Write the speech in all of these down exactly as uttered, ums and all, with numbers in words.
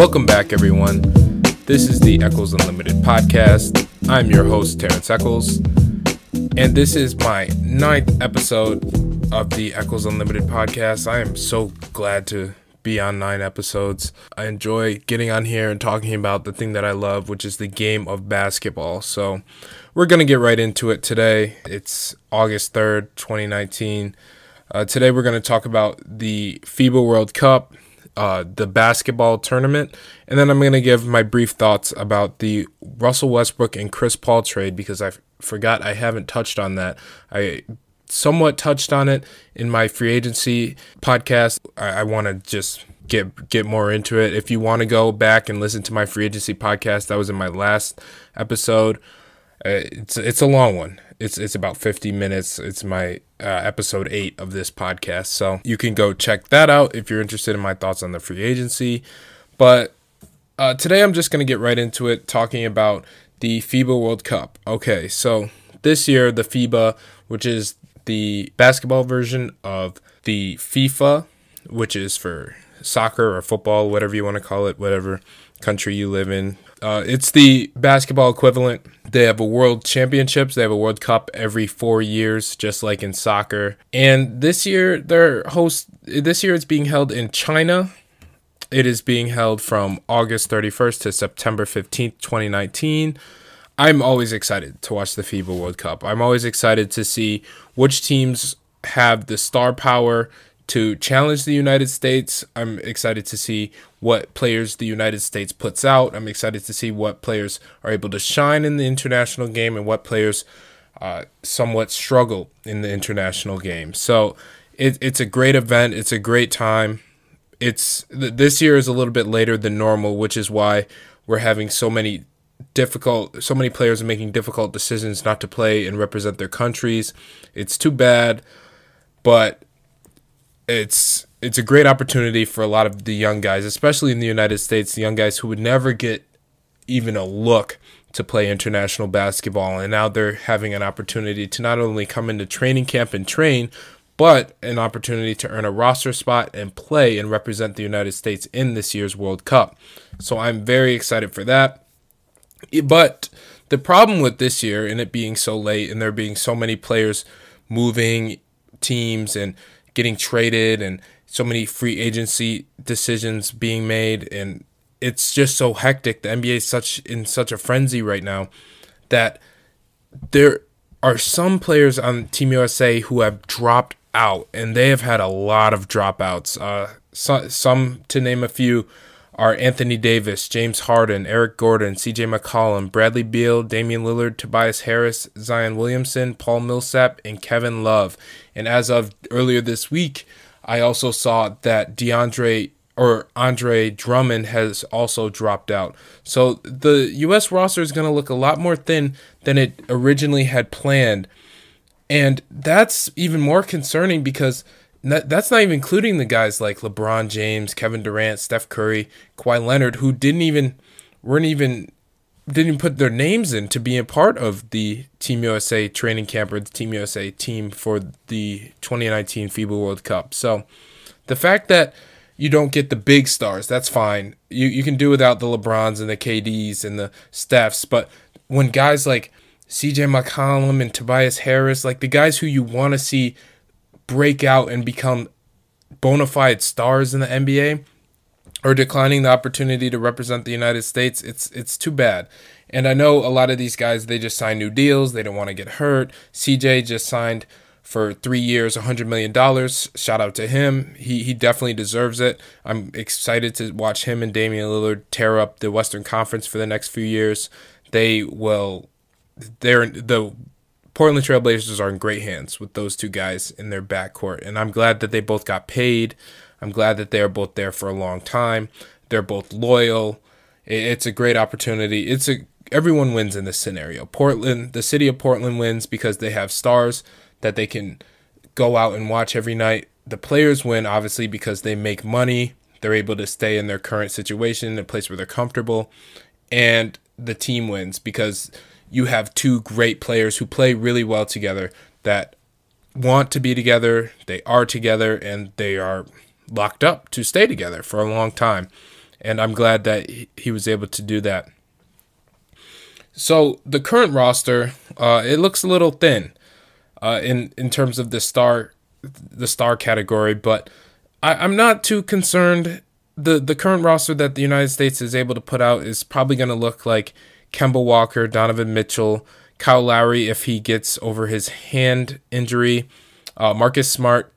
Welcome back, everyone. This is the Echols Unlimited podcast. I'm your host, Terrence Echols, and this is my ninth episode of the Echols Unlimited podcast. I am so glad to be on nine episodes. I enjoy getting on here and talking about the thing that I love, which is the game of basketball. So we're going to get right into it today. It's August third, twenty nineteen. Uh, today we're going to talk about the FIBA World Cup, uh, the basketball tournament, and then I'm going to give my brief thoughts about the Russell Westbrook and Chris Paul trade, because I forgot I haven't touched on that. I somewhat touched on it in my free agency podcast. I, I want to just get get more into it. If you want to go back and listen to my free agency podcast, that was in my last episode. Uh, it's it's a long one. It's it's about fifty minutes. It's my uh, episode eight of this podcast. So you can go check that out if you're interested in my thoughts on the free agency. But uh, today I'm just going to get right into it, talking about the FIBA World Cup. Okay, so this year the FIBA, which is the basketball version of the FIFA, which is for soccer or football, whatever you want to call it, whatever country you live in. Uh, it's the basketball equivalent. They have a world championships. They have a World Cup every four years, just like in soccer. And this year, their host. This year, it's being held in China. It is being held from August thirty-first to September fifteenth, twenty nineteen. I'm always excited to watch the FIBA World Cup. I'm always excited to see which teams have the star power to challenge the United States. I'm excited to see what players the United States puts out. I'm excited to see what players are able to shine in the international game and what players uh, somewhat struggle in the international game. So it, it's a great event. It's a great time. It's th this year is a little bit later than normal, which is why we're having so many difficult so many players are making difficult decisions not to play and represent their countries. It's too bad, but it's it's a great opportunity for a lot of the young guys, especially in the United States, the young guys who would never get even a look to play international basketball, and now they're having an opportunity to not only come into training camp and train, but an opportunity to earn a roster spot and play and represent the United States in this year's World Cup. So I'm very excited for that. But the problem with this year and it being so late and there being so many players moving teams and getting traded and so many free agency decisions being made, and it's just so hectic. The N B A is such in such a frenzy right now that there are some players on Team U S A who have dropped out, and they have had a lot of dropouts. Uh, so, some, to name a few, are Anthony Davis, James Harden, Eric Gordon, C J McCollum, Bradley Beal, Damian Lillard, Tobias Harris, Zion Williamson, Paul Millsap, and Kevin Love. And as of earlier this week, I also saw that DeAndre or Andre Drummond has also dropped out. So the U S roster is going to look a lot more thin than it originally had planned. And that's even more concerning because that's not even including the guys like LeBron James, Kevin Durant, Steph Curry, Kawhi Leonard, who didn't even weren't even didn't put their names in to be a part of the Team U S A training camp or the Team U S A team for the twenty nineteen FIBA World Cup. So the fact that you don't get the big stars, that's fine. You you can do without the LeBrons and the K Ds and the Stephs, but when guys like C J McCollum and Tobias Harris, like the guys who you want to see break out and become bona fide stars in the N B A, or declining the opportunity to represent the United States, it's it's too bad. And I know a lot of these guys, they just signed new deals. They don't want to get hurt. C J just signed for three years, one hundred million dollars. Shout out to him. He, he definitely deserves it. I'm excited to watch him and Damian Lillard tear up the Western Conference for the next few years. They will... They're... the. Portland Trailblazers are in great hands with those two guys in their backcourt. And I'm glad that they both got paid. I'm glad that they are both there for a long time. They're both loyal. It's a great opportunity. It's a everyone wins in this scenario. Portland, the city of Portland wins because they have stars that they can go out and watch every night. The players win, obviously, because they make money. They're able to stay in their current situation, a place where they're comfortable. And the team wins because you have two great players who play really well together, that want to be together, they are together, and they are locked up to stay together for a long time. and I'm glad that he was able to do that. So the current roster, uh, it looks a little thin uh, in in terms of the star the star category, but I, I'm not too concerned. The, the current roster that the United States is able to put out is probably going to look like Kemba Walker, Donovan Mitchell, Kyle Lowry if he gets over his hand injury, uh, Marcus Smart,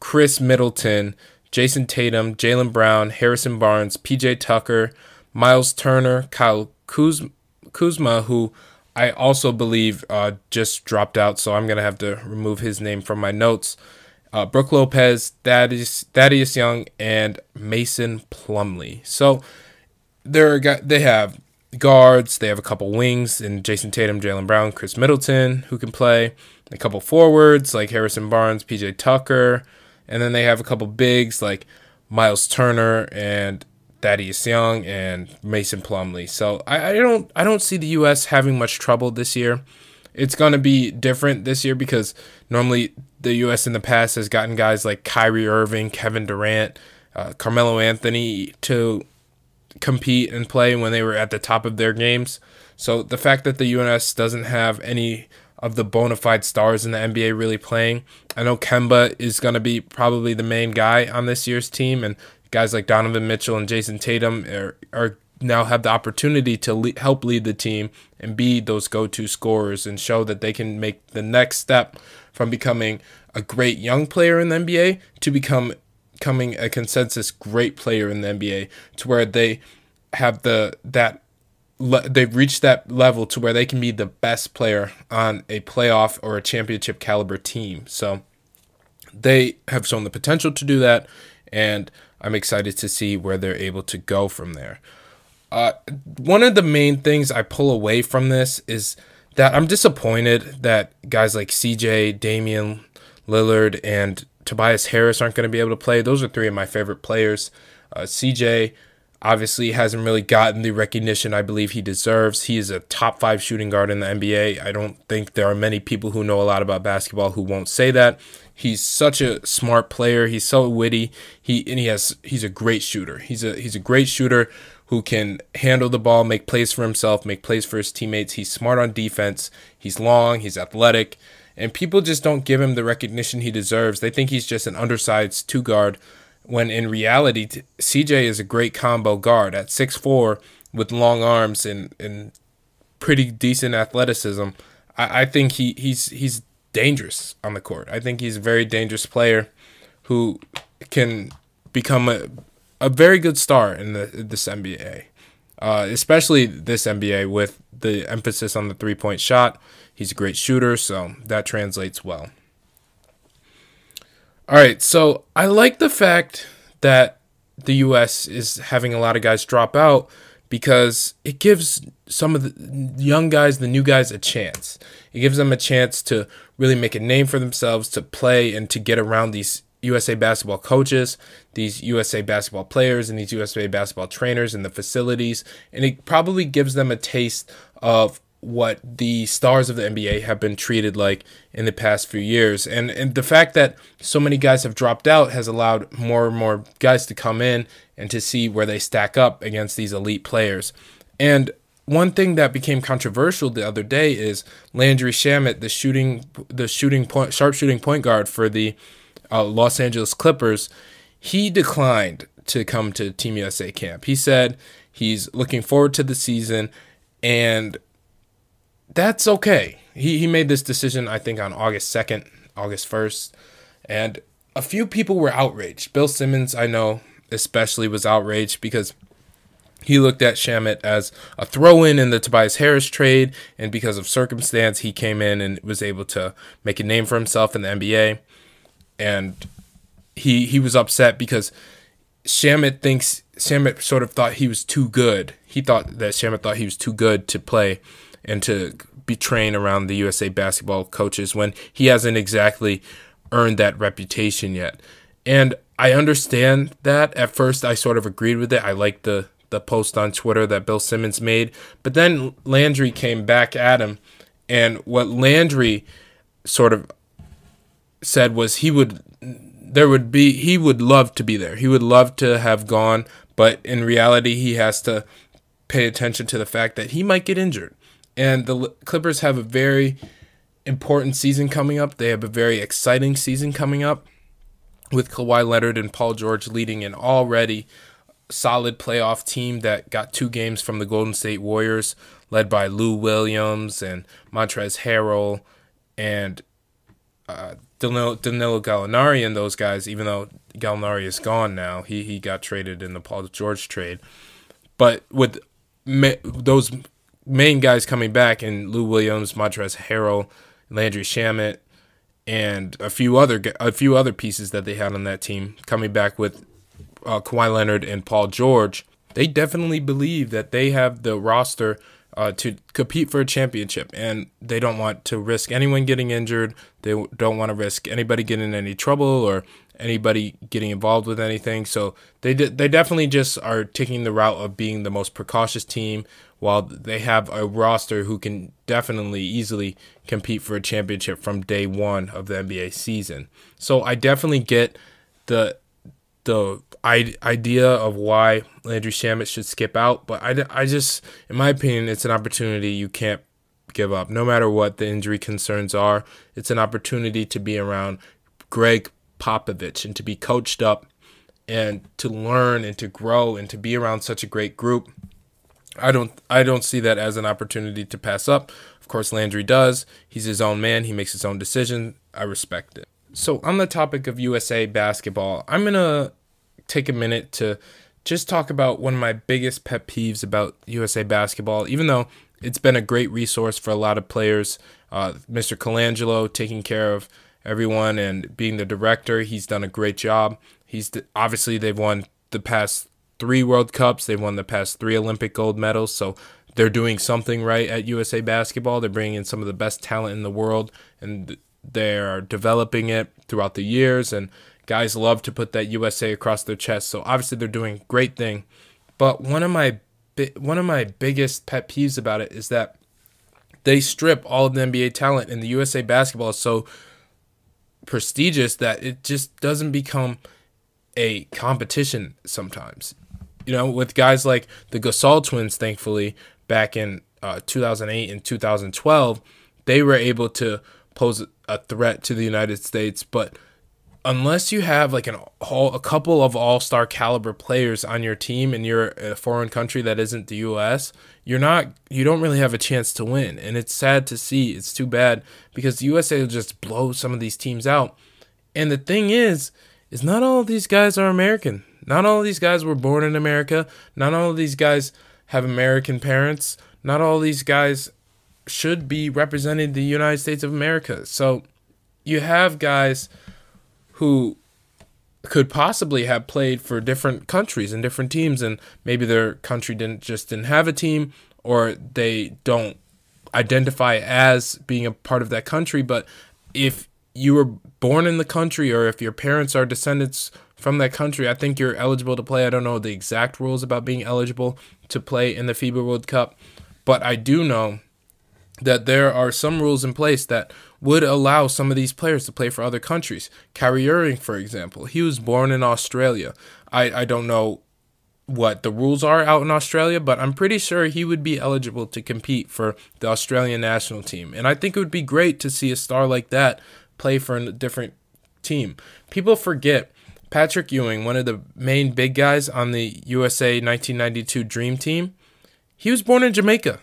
Khris Middleton, Jayson Tatum, Jaylen Brown, Harrison Barnes, P J. Tucker, Myles Turner, Kyle Kuz Kuzma, who I also believe uh, just dropped out, so I'm going to have to remove his name from my notes. Uh, Brooke Lopez, Thaddeus, Thaddeus Young, and Mason Plumlee. So they're, they have guards, they have a couple wings, and Jayson Tatum, Jaylen Brown, Khris Middleton, who can play, a couple forwards like Harrison Barnes, P J. Tucker, and then they have a couple bigs like Myles Turner and Thaddeus Young and Mason Plumlee. So I, I don't I don't see the U S having much trouble this year. It's going to be different this year because normally the U S in the past has gotten guys like Kyrie Irving, Kevin Durant, uh, Carmelo Anthony to compete and play when they were at the top of their games. So the fact that the U S doesn't have any of the bona fide stars in the N B A really playing, I know Kemba is going to be probably the main guy on this year's team, and guys like Donovan Mitchell and Jayson Tatum are, are now have the opportunity to le help lead the team and be those go-to scorers and show that they can make the next step from becoming a great young player in the N B A to become, becoming a consensus great player in the N B A, to where they have the that le they've reached that level to where they can be the best player on a playoff or a championship caliber team. So they have shown the potential to do that, and I'm excited to see where they're able to go from there. Uh, one of the main things I pull away from this is that I'm disappointed that guys like C J, Damian Lillard, and Tobias Harris aren't going to be able to play. Those are three of my favorite players. Uh, C J obviously hasn't really gotten the recognition I believe he deserves. He is a top five shooting guard in the N B A. I don't think there are many people who know a lot about basketball who won't say that. He's such a smart player. He's so witty. He and he has he's a great shooter. He's a he's a great shooter who can handle the ball, make plays for himself, make plays for his teammates. He's smart on defense. He's long. He's athletic. And people just don't give him the recognition he deserves. They think he's just an undersized two guard, when in reality, C J is a great combo guard at six four with long arms and, and pretty decent athleticism. I, I think he, he's, he's dangerous on the court. I think he's a very dangerous player who can become a... a very good star in the this N B A, uh, especially this N B A with the emphasis on the three-point shot. He's a great shooter, so that translates well. All right, so I like the fact that the U S is having a lot of guys drop out because it gives some of the young guys, the new guys, a chance. It gives them a chance to really make a name for themselves, to play, and to get around these U S A basketball coaches, these U S A basketball players, and these U S A basketball trainers and the facilities, and it probably gives them a taste of what the stars of the N B A have been treated like in the past few years. And, and the fact that so many guys have dropped out has allowed more and more guys to come in and to see where they stack up against these elite players. And one thing that became controversial the other day is Landry Shamet, the shooting, the shooting point, sharp shooting point guard for the Uh, Los Angeles Clippers. He declined to come to Team U S A camp. He said he's looking forward to the season, and that's okay. He, he made this decision, I think, on August second, August first, and a few people were outraged. Bill Simmons, I know, especially was outraged because he looked at Shamet as a throw-in in the Tobias Harris trade, and because of circumstance, he came in and was able to make a name for himself in the N B A. And he he was upset because Shamet thinks Shamet sort of thought he was too good. He thought that Shamet thought he was too good to play and to be trained around the U S A basketball coaches when he hasn't exactly earned that reputation yet. And I understand that. At first, I sort of agreed with it. I liked the the post on Twitter that Bill Simmons made, but then Landry came back at him, and what Landry sort of said was he would there would be he would love to be there. He would love to have gone, But in reality, he has to pay attention to the fact that he might get injured. And the Clippers have a very important season coming up. They have a very exciting season coming up with Kawhi Leonard and Paul George leading an already solid playoff team that got two games from the Golden State Warriors, led by Lou Williams and Montrezl Harrell and uh, Danilo, Danilo Gallinari and those guys, even though Gallinari is gone now. He, he got traded in the Paul George trade. But with ma those main guys coming back and Lou Williams, Montrezl Harrell, Landry Shamet, and a few other a few other pieces that they had on that team coming back with uh, Kawhi Leonard and Paul George, they definitely believe that they have the roster uh, to compete for a championship, and they don't want to risk anyone getting injured. They don't want to risk anybody getting in any trouble or anybody getting involved with anything. So they de they definitely just are taking the route of being the most precautious team, while they have a roster who can definitely easily compete for a championship from day one of the N B A season. So I definitely get the the I idea of why Landry Shamet should skip out, but I, I just, in my opinion, it's an opportunity you can't give up. No matter what the injury concerns are, it's an opportunity to be around Greg Popovich and to be coached up and to learn and to grow and to be around such a great group. I don't I don't see that as an opportunity to pass up. Of course, Landry does. He's his own man. He makes his own decision. I respect it. So on the topic of U S A basketball, I'm going to take a minute to just talk about one of my biggest pet peeves about U S A basketball, even though it's been a great resource for a lot of players. Uh, Mister Colangelo taking care of everyone and being the director, he's done a great job. He's th obviously they've won the past three World Cups, they've won the past three Olympic gold medals, so they're doing something right at U S A Basketball. They're bringing in some of the best talent in the world, and they're developing it throughout the years, and guys love to put that U S A across their chest, so obviously they're doing a great thing. But one of my one of my biggest pet peeves about it is that they strip all of the N B A talent, and the U S A Basketball is so prestigious that it just doesn't become a competition sometimes. You know, with guys like the Gasol twins, thankfully, back in uh, two thousand eight and two thousand twelve, they were able to pose a threat to the United States. But unless you have like an all, a couple of all-star caliber players on your team and you're a foreign country that isn't the U S, you're not, you don't really have a chance to win. And it's sad to see. It's too bad because the U S A will just blow some of these teams out. And the thing is, is not all of these guys are American. Not all of these guys were born in America. Not all of these guys have American parents. Not all of these guys should be representing the United States of America. So you have guys who could possibly have played for different countries and different teams, and maybe their country didn't just didn't have a team, or they don't identify as being a part of that country. But if you were born in the country, or if your parents are descendants from that country, I think you're eligible to play. I don't know the exact rules about being eligible to play in the FIBA World Cup, but I do know that there are some rules in place that would allow some of these players to play for other countries. Kyrie Irving, for example, he was born in Australia. I, I don't know what the rules are out in Australia, but I'm pretty sure he would be eligible to compete for the Australian national team. And I think it would be great to see a star like that play for a different team. People forget Patrick Ewing, one of the main big guys on the U S A nineteen ninety-two Dream Team, he was born in Jamaica.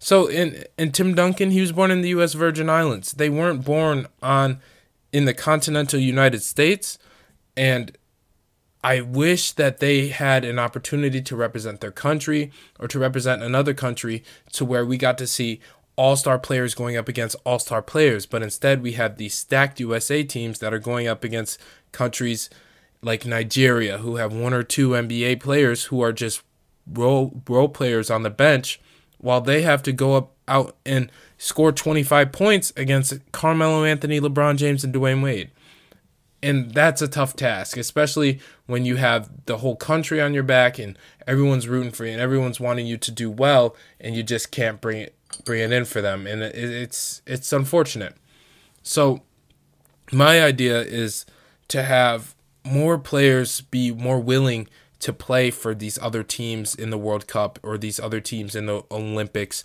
So in and Tim Duncan, he was born in the U S Virgin Islands. They weren't born on in the continental United States, and I wish that they had an opportunity to represent their country or to represent another country, to where we got to see all-star players going up against all-star players. But instead we have these stacked U S A teams that are going up against countries like Nigeria, who have one or two N B A players who are just role, role players on the bench, while they have to go up out and score twenty-five points against Carmelo Anthony, LeBron James, and Dwayne Wade. And that's a tough task, especially when you have the whole country on your back and everyone's rooting for you and everyone's wanting you to do well, and you just can't bring it, bring it in for them. And it, it's, it's unfortunate. So my idea is to have more players be more willing to play for these other teams in the World Cup or these other teams in the Olympics.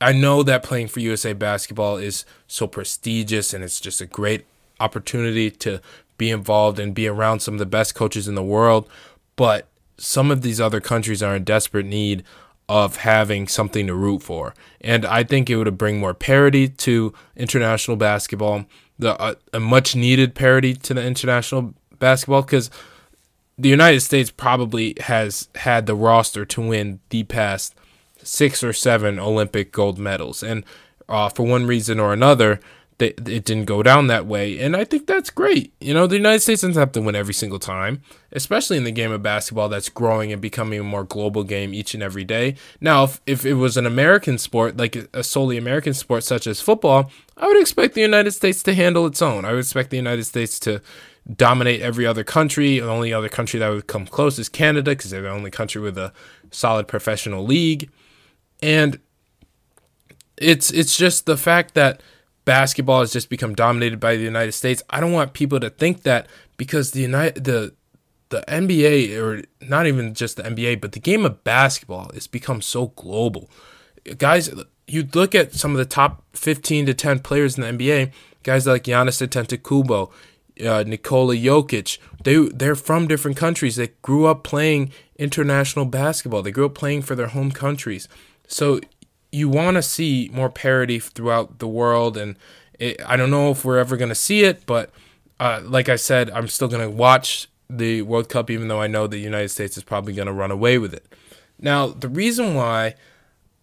I know that playing for U S A basketball is so prestigious, and it's just a great opportunity to be involved and be around some of the best coaches in the world. But some of these other countries are in desperate need of having something to root for. And I think it would bring more parity to international basketball, the, uh, a much-needed parity to the international basketball, because the United States probably has had the roster to win the past six or seven Olympic gold medals. And uh, for one reason or another, they, it didn't go down that way. And I think that's great. You know, the United States doesn't have to win every single time, especially in the game of basketball that's growing and becoming a more global game each and every day. Now, if, if it was an American sport, like a solely American sport such as football, I would expect the United States to handle its own. I would expect the United States to dominate every other country. The only other country that would come close is Canada, because they're the only country with a solid professional league. And it's it's just the fact that basketball has just become dominated by the United States. I don't want people to think that, because the United, the the N B A, or not even just the N B A, but the game of basketball has become so global. Guys, you look at some of the top fifteen to ten players in the N B A, guys like Giannis Antetokounmpo, uh, Nikola Jokic, they, they're from different countries. They grew up playing international basketball. They grew up playing for their home countries. So you want to see more parity throughout the world, and it, I don't know if we're ever going to see it, but uh, like I said, I'm still going to watch the World Cup, even though I know the United States is probably going to run away with it. Now, the reason why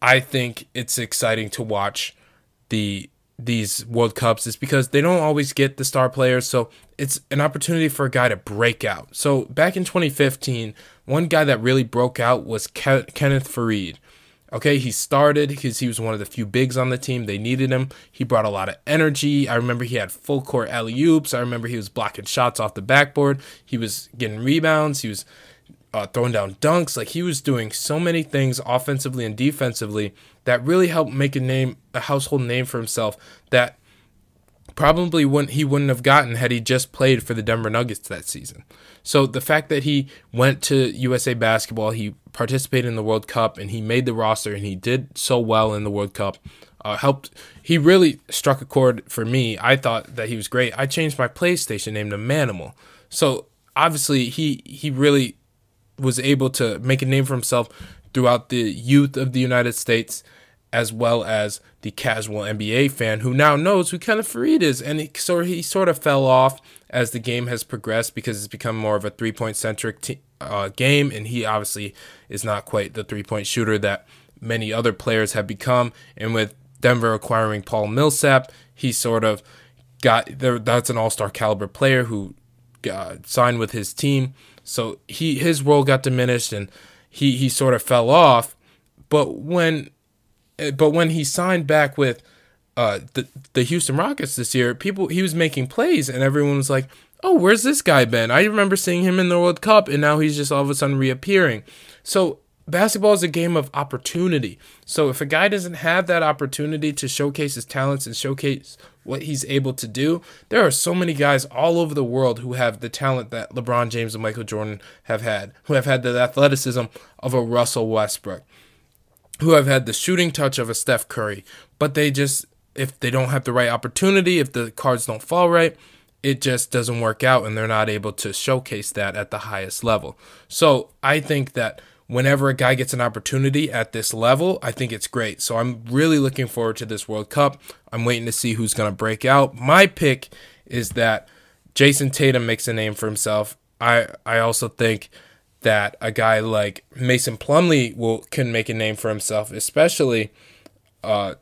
I think it's exciting to watch the these World Cups is because they don't always get the star players, so it's an opportunity for a guy to break out. So back in twenty fifteen, one guy that really broke out was Ke- Kenneth Faried. Okay, he started because he was one of the few bigs on the team. They needed him. He brought a lot of energy. I remember he had full court alley-oops. I remember he was blocking shots off the backboard. He was getting rebounds. He was uh, throwing down dunks. Like, he was doing so many things offensively and defensively that really helped make a name, a household name for himself, that probably wouldn't, he wouldn't have gotten had he just played for the Denver Nuggets that season. So the fact that he went to U S A Basketball, he participated in the World Cup, and he made the roster, and he did so well in the World Cup, uh, helped. He really struck a chord for me. I thought that he was great. I changed my PlayStation name to Manimal. So obviously he, he really was able to make a name for himself throughout the youth of the United States, as well as the casual N B A fan who now knows who Kenneth Faried is. And he, so he sort of fell off as the game has progressed, because it's become more of a three-point-centric uh, game, and he obviously is not quite the three-point shooter that many other players have become. And with Denver acquiring Paul Millsap, he sort of got there. That's an all-star caliber player who uh, signed with his team. So he his role got diminished, and he, he sort of fell off. But when... But when he signed back with uh, the the Houston Rockets this year, people he was making plays, and everyone was like, "Oh, where's this guy been? I remember seeing him in the World Cup, and now he's just all of a sudden reappearing." So basketball is a game of opportunity. So if a guy doesn't have that opportunity to showcase his talents and showcase what he's able to do, there are so many guys all over the world who have the talent that LeBron James and Michael Jordan have had, who have had the athleticism of a Russell Westbrook, who have had the shooting touch of a Steph Curry, but they just, if they don't have the right opportunity, if the cards don't fall right, it just doesn't work out, and they're not able to showcase that at the highest level. So I think that whenever a guy gets an opportunity at this level, I think it's great. So I'm really looking forward to this World Cup. I'm waiting to see who's going to break out. My pick is that Jayson Tatum makes a name for himself. I, I also think that a guy like Mason Plumlee will can make a name for himself, especially uh,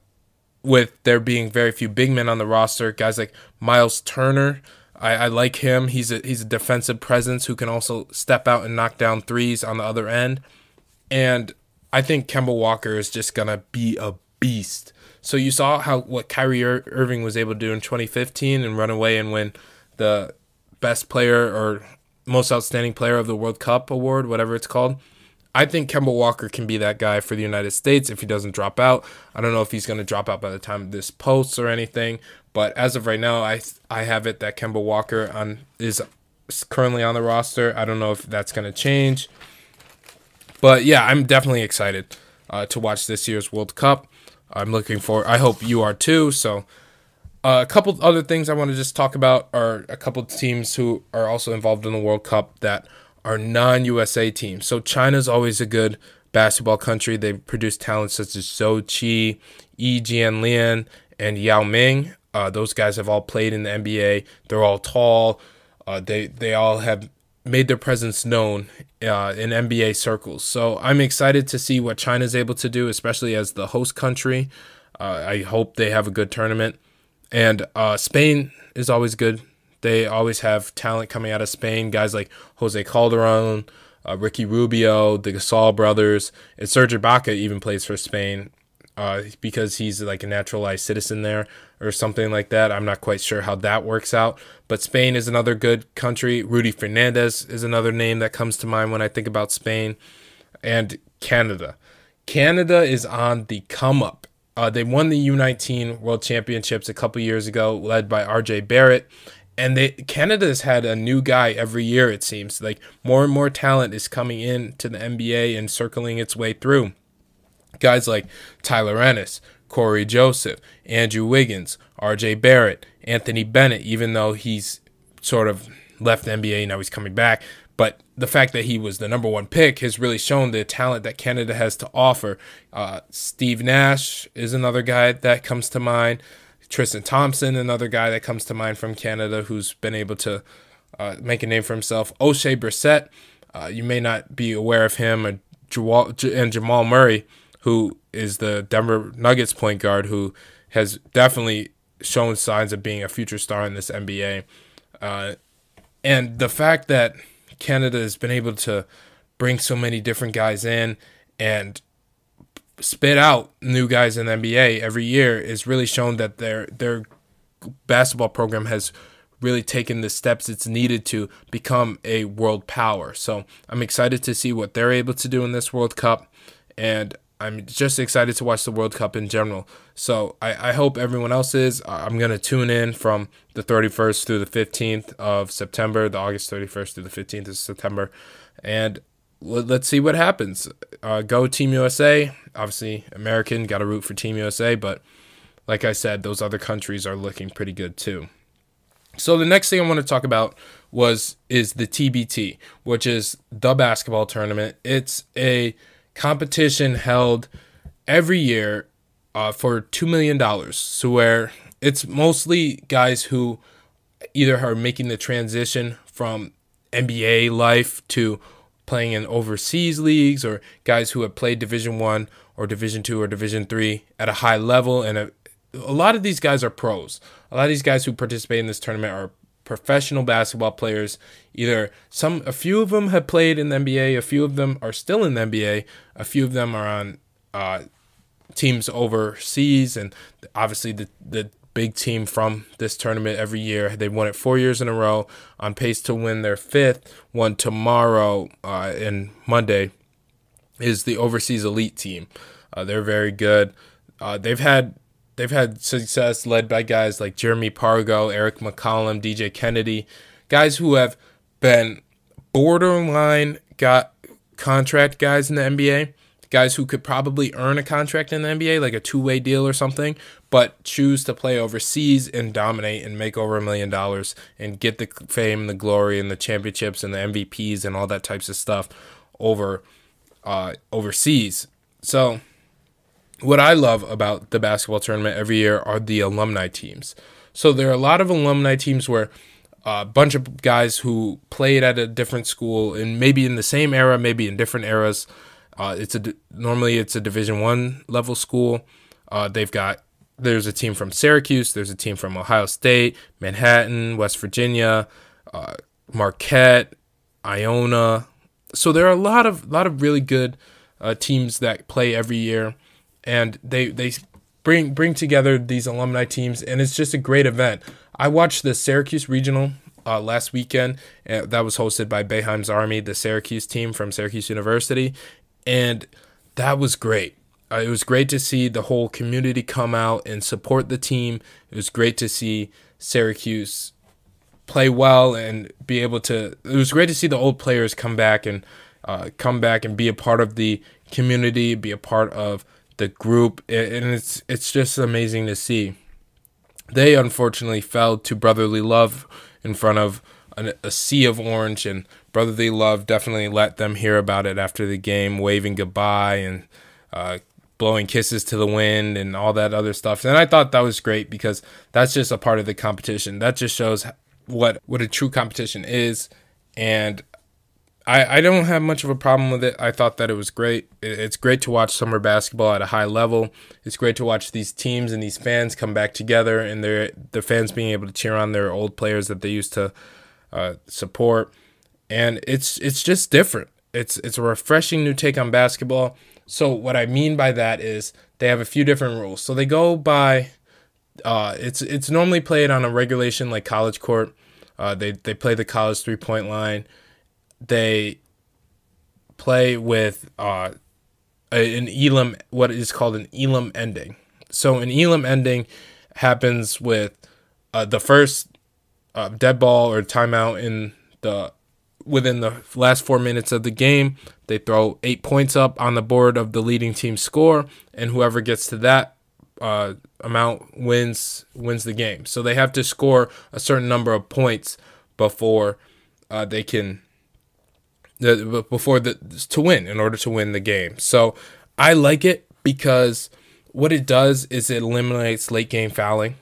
with there being very few big men on the roster. Guys like Myles Turner, I, I like him. He's a he's a defensive presence who can also step out and knock down threes on the other end. And I think Kemba Walker is just gonna be a beast. So you saw how what Kyrie Irving was able to do in twenty fifteen and run away and win the best player or most outstanding player of the World Cup award, whatever it's called. I think Kemba Walker can be that guy for the United States if he doesn't drop out. I don't know if he's going to drop out by the time this posts or anything, but as of right now, I I have it that Kemba Walker on is currently on the roster. I don't know if that's going to change. But yeah, I'm definitely excited uh, to watch this year's World Cup. I'm looking forward. I hope you are too. So uh, a couple other things I want to just talk about are a couple of teams who are also involved in the World Cup that are non-U S A teams. So China's always a good basketball country. They produce talents such as Zhou Qi, Yi Jianlian, and Yao Ming. Uh, those guys have all played in the N B A. They're all tall. Uh, they they all have made their presence known uh, in N B A circles. So I'm excited to see what China's able to do, especially as the host country. Uh, I hope they have a good tournament. And uh, Spain is always good. They always have talent coming out of Spain. Guys like Jose Calderon, uh, Ricky Rubio, the Gasol brothers, and Serge Ibaka even plays for Spain uh, because he's like a naturalized citizen there or something like that. I'm not quite sure how that works out, but Spain is another good country. Rudy Fernandez is another name that comes to mind when I think about Spain. And Canada. Canada is on the come up. Uh, they won the U nineteen World Championships a couple years ago, led by R J Barrett. And they, Canada has had a new guy every year, it seems. Like, more and more talent is coming in to the N B A and circling its way through. Guys like Tyler Ennis, Corey Joseph, Andrew Wiggins, R J Barrett, Anthony Bennett, even though he's sort of left the N B A, now he's coming back. But the fact that he was the number one pick has really shown the talent that Canada has to offer. Uh, Steve Nash is another guy that comes to mind. Tristan Thompson, another guy that comes to mind from Canada who's been able to uh, make a name for himself. O'Shea Brissett, uh, you may not be aware of him, and Jamal Murray, who is the Denver Nuggets point guard, who has definitely shown signs of being a future star in this N B A. Uh, and the fact that Canada has been able to bring so many different guys in and spit out new guys in the N B A every year is really shown that their their basketball program has really taken the steps it's needed to become a world power. So I'm excited to see what they're able to do in this World Cup, and I'm just excited to watch the World Cup in general. So I, I hope everyone else is. I'm going to tune in from the thirty-first through the fifteenth of September, the August thirty-first through the fifteenth of September, and let's see what happens. Uh, go Team U S A. Obviously, American, got to root for Team U S A. But like I said, those other countries are looking pretty good too. So the next thing I want to talk about was is the T B T, which is the basketball tournament. It's a competition held every year uh, for two million dollars. So where it's mostly guys who either are making the transition from N B A life to playing in overseas leagues, or guys who have played Division One or Division Two or Division Three at a high level. And a, a lot of these guys are pros. A lot of these guys who participate in this tournament are professional basketball players. Either some, a few of them have played in the N B A, a few of them are still in the N B A, a few of them are on uh, teams overseas, and obviously the the big team from this tournament every year. They've won it four years in a row, on pace to win their fifth one tomorrow, uh, and Monday is the Overseas Elite Team. Uh, they're very good. Uh, they've had they've had success led by guys like Jeremy Pargo, Eric McCollum, D J Kennedy, guys who have been borderline got contract guys in the N B A, guys who could probably earn a contract in the N B A, like a two-way deal or something, but choose to play overseas and dominate and make over a million dollars and get the fame, the glory, and the championships and the M V Ps and all that types of stuff over uh, overseas. So what I love about the basketball tournament every year are the alumni teams. So there are a lot of alumni teams where a bunch of guys who played at a different school and maybe in the same era, maybe in different eras. Uh, it's a normally it's a Division One level school. Uh, they've got there's a team from Syracuse, there's a team from Ohio State, Manhattan, West Virginia, uh, Marquette, Iona. So there are a lot of lot of really good uh, teams that play every year, and they they bring bring together these alumni teams, and it's just a great event. I watched the Syracuse Regional Uh, last weekend, uh, that was hosted by Boeheim's Army, the Syracuse team from Syracuse University. And that was great. Uh, it was great to see the whole community come out and support the team. It was great to see Syracuse play well and be able to, it was great to see the old players come back and uh, come back and be a part of the community, be a part of the group, and it's it's just amazing to see. They unfortunately fell to Brotherly Love in front of an, a sea of orange, and Brotherly Love definitely let them hear about it after the game, waving goodbye and uh, blowing kisses to the wind and all that other stuff. And I thought that was great because that's just a part of the competition. That just shows what what a true competition is, and I, I don't have much of a problem with it. I thought that it was great. It's great to watch summer basketball at a high level. It's great to watch these teams and these fans come back together, and their the fans being able to cheer on their old players that they used to uh, support. And it's it's just different. It's it's a refreshing new take on basketball. So what I mean by that is they have a few different rules. So they go by uh, it's it's normally played on a regulation like college court. Uh, they they play the college three point line. They play with uh, an Elam, what is called an Elam ending. So an Elam ending happens with uh, the first uh, dead ball or timeout in the within the last four minutes of the game. They throw eight points up on the board of the leading team score, and whoever gets to that uh, amount wins wins the game. So they have to score a certain number of points before uh, they can. The, before the to win in order to win the game. So I like it because what it does is it eliminates late game fouling,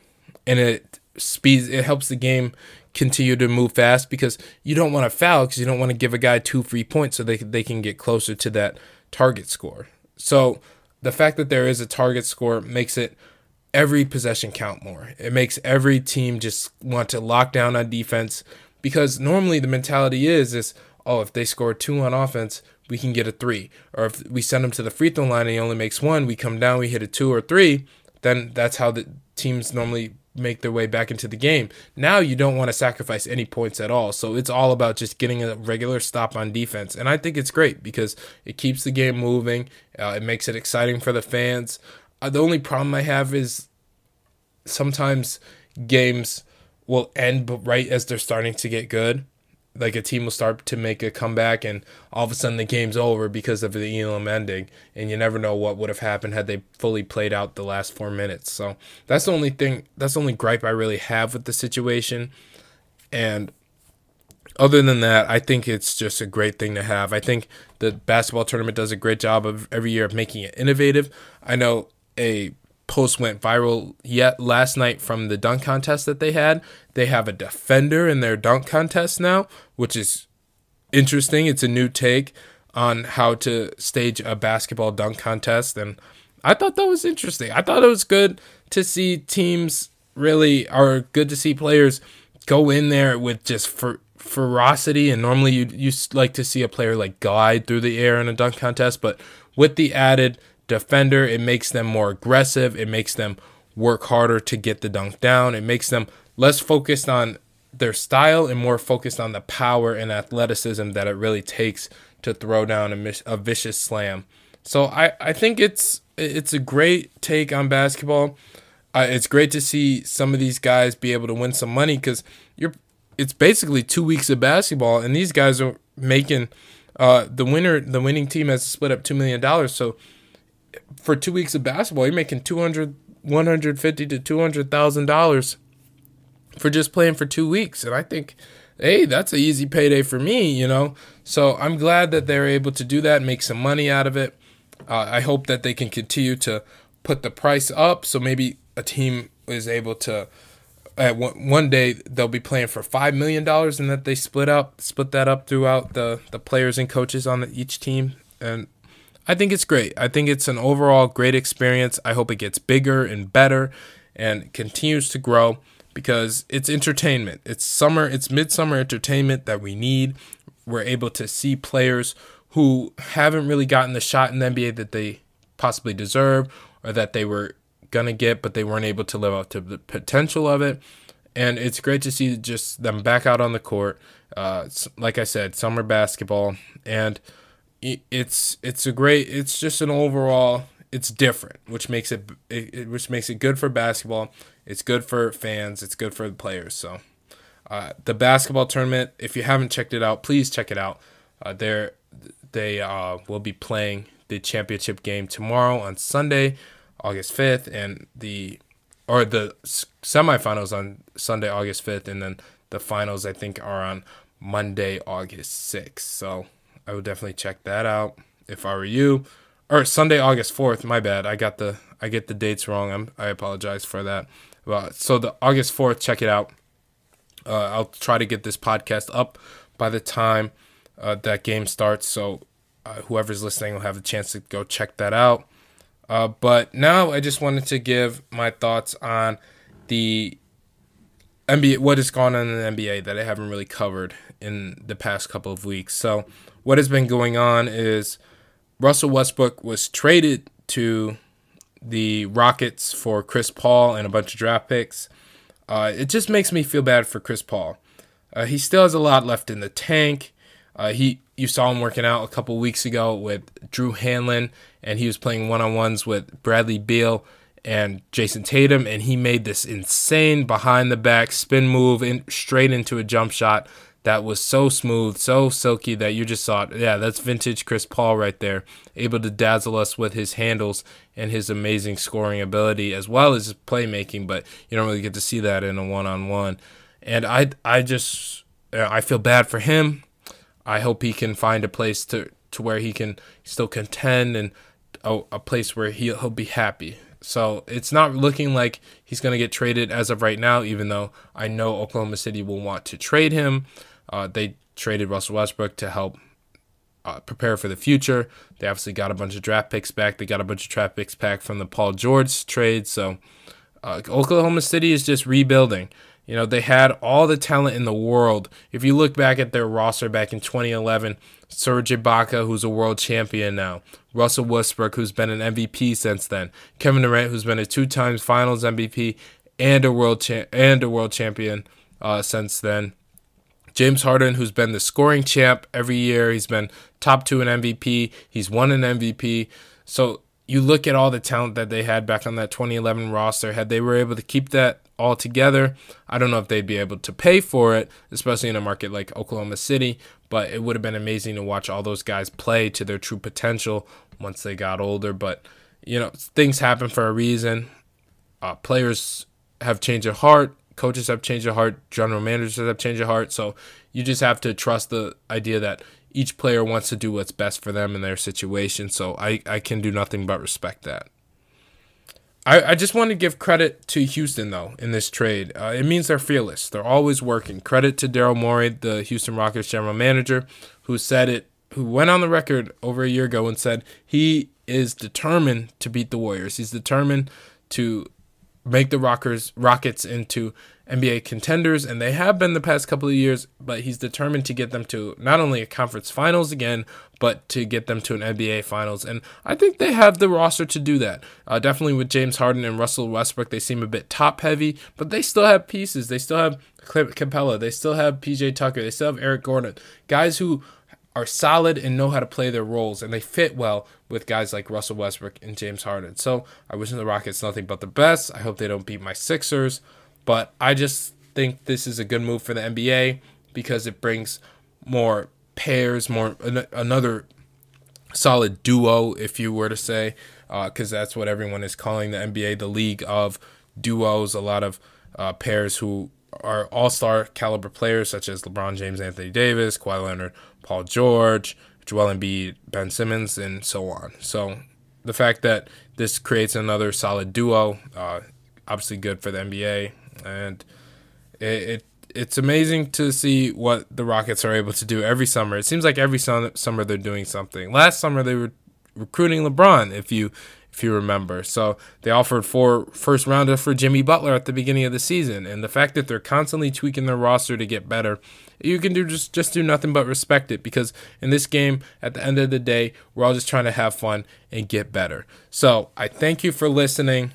and it speeds it helps the game continue to move fast, because you don't want to foul because you don't want to give a guy two free points so they they can get closer to that target score. So the fact that there is a target score makes it every possession count more. It makes every team just want to lock down on defense, because normally the mentality is is oh, if they score two on offense, we can get a three. Or if we send them to the free throw line and he only makes one, we come down, we hit a two or three, then that's how the teams normally make their way back into the game. Now you don't want to sacrifice any points at all. So it's all about just getting a regular stop on defense. And I think it's great because it keeps the game moving. Uh, it makes it exciting for the fans. Uh, the only problem I have is sometimes games will end right as they're starting to get good. Like a team will start to make a comeback, and all of a sudden the game's over because of the Elam ending, and you never know what would have happened had they fully played out the last four minutes. So that's the only thing, that's the only gripe I really have with the situation. And other than that, I think it's just a great thing to have. I think the basketball tournament does a great job of every year of making it innovative. I know a post went viral yet last night from the dunk contest that they had. They have a defender in their dunk contest now, which is interesting. It's a new take on how to stage a basketball dunk contest, and I thought that was interesting. I thought it was good to see teams really are good to see players go in there with just fer ferocity, and normally you you like to see a player like glide through the air in a dunk contest, but with the added defender, it makes them more aggressive. It makes them work harder to get the dunk down. It makes them less focused on their style and more focused on the power and athleticism that it really takes to throw down a, a vicious slam. So I, I think it's it's a great take on basketball. Uh, it's great to see some of these guys be able to win some money, because you're it's basically two weeks of basketball, and these guys are making uh, the winner the winning team has split up two million dollars. So for two weeks of basketball, you're making two hundred, one hundred fifty to two hundred thousand dollars for just playing for two weeks. And I think, hey, that's an easy payday for me, you know. So I'm glad that they're able to do that and make some money out of it. Uh, I hope that they can continue to put the price up. So maybe a team is able to, at one, one day they'll be playing for five million dollars, and that they split up, split that up throughout the, the players and coaches on the, each team. And I think it's great. I think it's an overall great experience. I hope it gets bigger and better and continues to grow, because it's entertainment. It's summer, it's midsummer entertainment that we need. We're able to see players who haven't really gotten the shot in the N B A that they possibly deserve, or that they were going to get, but they weren't able to live up to the potential of it. And it's great to see just them back out on the court. Uh, like I said, summer basketball, and It's it's a great it's just an overall it's different, which makes it, it which makes it good for basketball. It's good for fans. It's good for the players. So uh, the basketball tournament, if you haven't checked it out, please check it out. Uh, there They uh, will be playing the championship game tomorrow on Sunday, August fifth, and the or the semifinals on Sunday, August fifth, and then the finals, I think, are on Monday, August sixth. So I would definitely check that out if I were you. Or Sunday, August fourth. My bad. I got the I get the dates wrong. I'm, I apologize for that. Well, so the August fourth, check it out. Uh, I'll try to get this podcast up by the time uh, that game starts. So uh, whoever's listening will have a chance to go check that out. Uh, but now I just wanted to give my thoughts on the N B A, what has gone on in the N B A that I haven't really covered in the past couple of weeks. So what has been going on is Russell Westbrook was traded to the Rockets for Chris Paul and a bunch of draft picks. Uh, it just makes me feel bad for Chris Paul. Uh, he still has a lot left in the tank. Uh, he, you saw him working out a couple weeks ago with Drew Hanlon, and he was playing one-on-ones with Bradley Beal and Jayson Tatum, and he made this insane behind-the-back spin move in, straight into a jump shot that was so smooth, so silky that you just thought, yeah, that's vintage Chris Paul right there, able to dazzle us with his handles and his amazing scoring ability as well as his playmaking, but you don't really get to see that in a one-on-one. And I, I just I feel bad for him. I hope he can find a place to, to where he can still contend and a, a place where he'll, he'll be happy. So it's not looking like he's going to get traded as of right now, even though I know Oklahoma City will want to trade him. Uh, they traded Russell Westbrook to help uh, prepare for the future. They obviously got a bunch of draft picks back. They got a bunch of draft picks back from the Paul George trade. So uh, Oklahoma City is just rebuilding. You know, they had all the talent in the world. If you look back at their roster back in twenty eleven, Serge Ibaka, who's a world champion now, Russell Westbrook, who's been an M V P since then, Kevin Durant, who's been a two-time Finals M V P and a world cha- and a world champion uh, since then, James Harden, who's been the scoring champ every year. He's been top two in M V P. He's won an M V P. So you look at all the talent that they had back on that twenty eleven roster. Had they were able to keep that all together, I don't know if they'd be able to pay for it, especially in a market like Oklahoma City. But it would have been amazing to watch all those guys play to their true potential once they got older. But, you know, things happen for a reason. Uh, players have changed their heart. Coaches have changed their heart. General managers have changed their heart. So you just have to trust the idea that each player wants to do what's best for them in their situation. So I, I can do nothing but respect that. I, I just want to give credit to Houston, though, in this trade. Uh, it means they're fearless. They're always working. Credit to Daryl Morey, the Houston Rockets general manager, who said it, who went on the record over a year ago and said he is determined to beat the Warriors. He's determined to make the Rockers, Rockets into N B A contenders, and they have been the past couple of years, but he's determined to get them to not only a conference finals again, but to get them to an N B A finals, and I think they have the roster to do that. Uh, definitely with James Harden and Russell Westbrook, they seem a bit top-heavy, but they still have pieces. They still have Clint Capella. They still have P J. Tucker. They still have Eric Gordon, guys who are solid and know how to play their roles, and they fit well with guys like Russell Westbrook and James Harden. So I wish the Rockets nothing but the best. I hope they don't beat my Sixers, but I just think this is a good move for the N B A because it brings more pairs, more an, another solid duo, if you were to say, because uh, that's what everyone is calling the N B A, the league of duos, a lot of uh, pairs who are all-star caliber players such as LeBron James, Anthony Davis, Kawhi Leonard, Paul George, Joel Embiid, Ben Simmons, and so on. So the fact that this creates another solid duo, uh, obviously good for the N B A, and it, it it's amazing to see what the Rockets are able to do every summer. It seems like every summer they're doing something. Last summer they were recruiting LeBron, if you if you remember. So they offered four first rounders for Jimmy Butler at the beginning of the season. And the fact that they're constantly tweaking their roster to get better, you can do just, just do nothing but respect it, because in this game, at the end of the day, we're all just trying to have fun and get better. So I thank you for listening.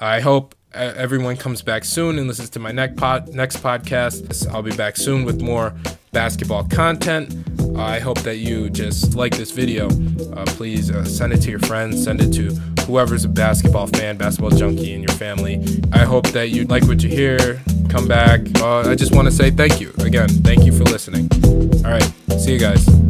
I hope everyone comes back soon and listens to my next, pod, next podcast. I'll be back soon with more basketball content. I hope that you just like this video. Uh, please uh, send it to your friends. Send it to whoever's a basketball fan, basketball junkie in your family. I hope that you like what you hear. Come back. Uh, I just want to say thank you. Again, thank you for listening. All right. See you guys.